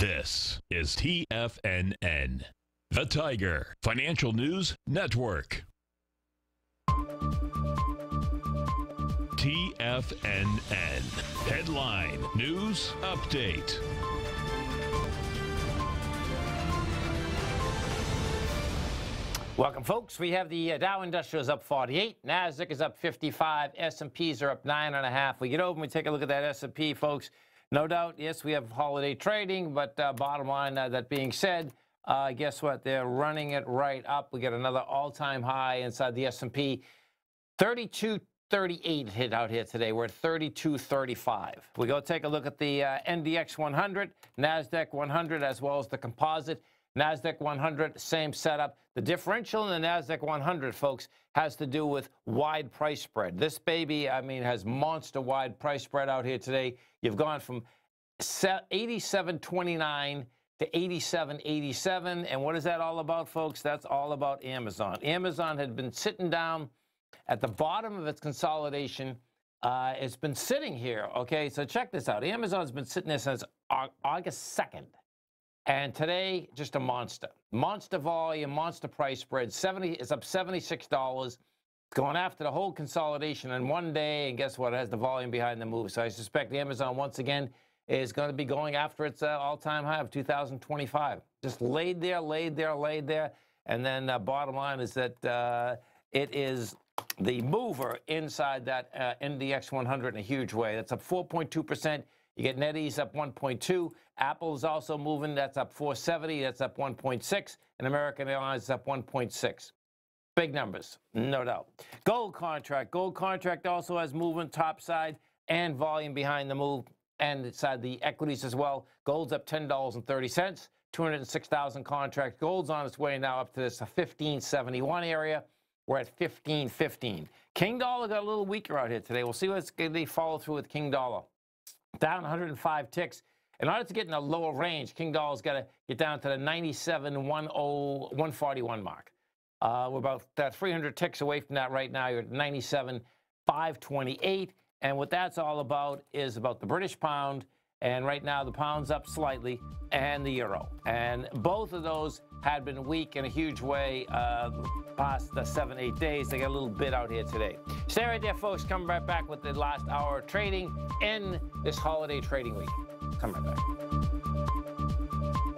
This is TFNN, the Tiger Financial News Network. TFNN, headline news update. Welcome, folks. We have the Dow Industrial is up 48, NASDAQ is up 55, S&Ps are up 9.5. We get over and we take a look at that S&P, folks. No doubt, yes, we have holiday trading, but bottom line, that being said, guess what? They're running it right up. We got another all-time high inside the S&P. 32.38 hit out here today. We're at 32.35. We go take a look at the NDX 100, NASDAQ 100, as well as the composite. NASDAQ 100, same setup. The differential in the NASDAQ 100, folks, has to do with wide price spread. This baby, I mean, has monster wide price spread out here today. You've gone from 87.29 to 87.87. And what is that all about, folks? That's all about Amazon. Amazon had been sitting down at the bottom of its consolidation. It's been sitting here, okay? So check this out. Amazon's been sitting there since August 2nd. And today, just a monster. Monster volume, monster price spread. It's up $76, going after the whole consolidation in one day. And guess what? It has the volume behind the move. So I suspect Amazon, once again, is going to be going after its all-time high of 2025. Just laid there, laid there, laid there. And then bottom line is that it is the mover inside that NDX 100 in a huge way. That's up 4.2%. You get NetEase up 1.2. Apple's also moving. That's up 470. That's up 1.6. And American Airlines is up 1.6. Big numbers, no doubt. Gold contract. Gold contract also has movement topside and volume behind the move and inside the equities as well. Gold's up $10.30. 206,000 contracts. Gold's on its way now up to this 1571 area. We're at 1515. King dollar got a little weaker out here today. We'll see what's going to follow through with King dollar. Down 105 ticks. In order to get in a lower range, King dollar's got to get down to the 97.141 mark. We're about 300 ticks away from that right now. You're at 97.528. And what that's all about is about the British pound. And right now the pound's up slightly and the euro. And both of those had been weak in a huge way past the 7-8 days. They got a little bit out here today. Stay right there, folks. Come right back with the last hour of trading in this holiday trading week. Come right back.